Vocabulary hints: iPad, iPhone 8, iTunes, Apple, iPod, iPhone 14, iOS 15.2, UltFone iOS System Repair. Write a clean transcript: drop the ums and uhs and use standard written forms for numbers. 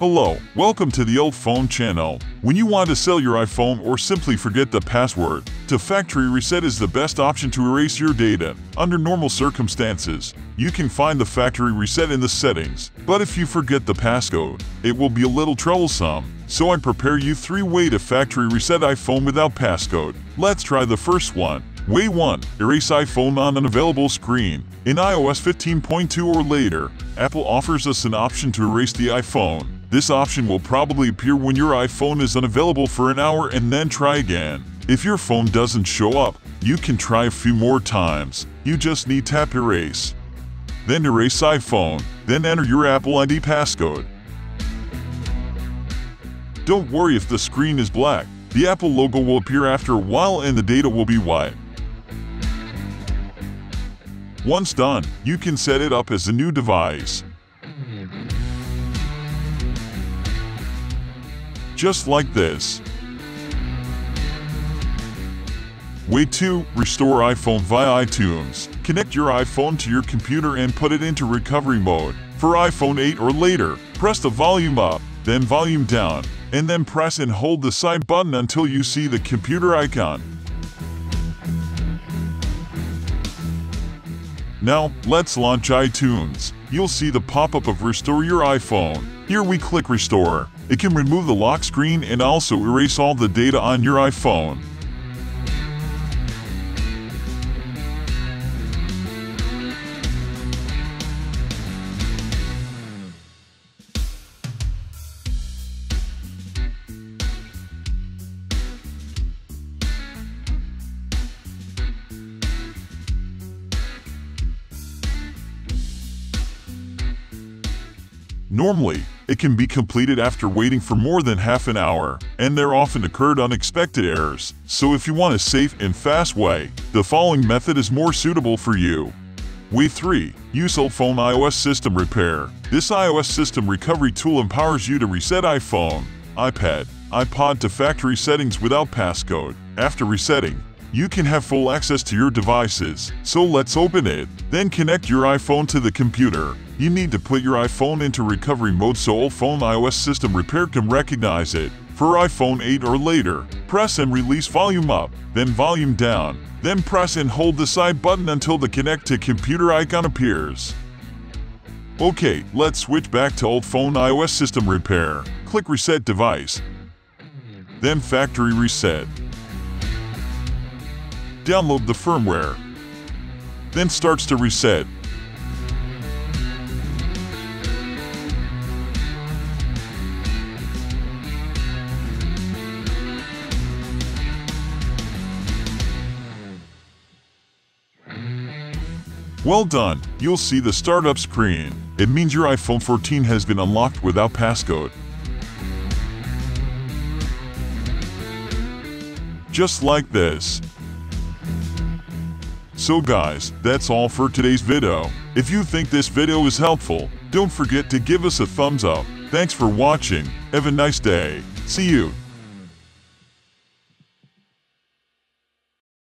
Hello, welcome to the UltFone channel. When you want to sell your iPhone or simply forget the password to factory reset is the best option to erase your data. Under normal circumstances, you can find the factory reset in the settings, but if you forget the passcode, it will be a little troublesome. So I prepare you 3-way to factory reset iPhone without passcode. Let's try the first one. Way 1. Erase iPhone on an available screen. In iOS 15.2 or later, Apple offers us an option to erase the iPhone. This option will probably appear when your iPhone is unavailable for an hour and then try again. If your phone doesn't show up, you can try a few more times. You just need to tap erase. Then erase iPhone. Then enter your Apple ID passcode. Don't worry if the screen is black. The Apple logo will appear after a while and the data will be white. Once done, you can set it up as a new device. Just like this. Way 2. Restore iPhone via iTunes. Connect your iPhone to your computer and put it into recovery mode. For iPhone 8 or later, press the volume up, then volume down, and then press and hold the side button until you see the computer icon. Now, let's launch iTunes. You'll see the pop-up of Restore Your iPhone. Here we click Restore. It can remove the lock screen and also erase all the data on your iPhone. Normally, it can be completed after waiting for more than half an hour, and there often occurred unexpected errors. So if you want a safe and fast way, the following method is more suitable for you. Way 3. Use UltFone iOS System Repair. This iOS system recovery tool empowers you to reset iPhone, iPad, iPod to factory settings without passcode. After resetting, you can have full access to your devices. So let's open it. Then connect your iPhone to the computer. You need to put your iPhone into recovery mode so UltFone iOS System Repair can recognize it. For iPhone 8 or later, press and release volume up, then volume down, then press and hold the side button until the connect to computer icon appears. Okay, let's switch back to UltFone iOS System Repair. Click Reset Device, then Factory Reset. Download the firmware, then starts to reset. Well done, you'll see the startup screen. It means your iPhone 14 has been unlocked without passcode. Just like this. So guys, that's all for today's video. If you think this video is helpful, don't forget to give us a thumbs up. Thanks for watching. Have a nice day. See you.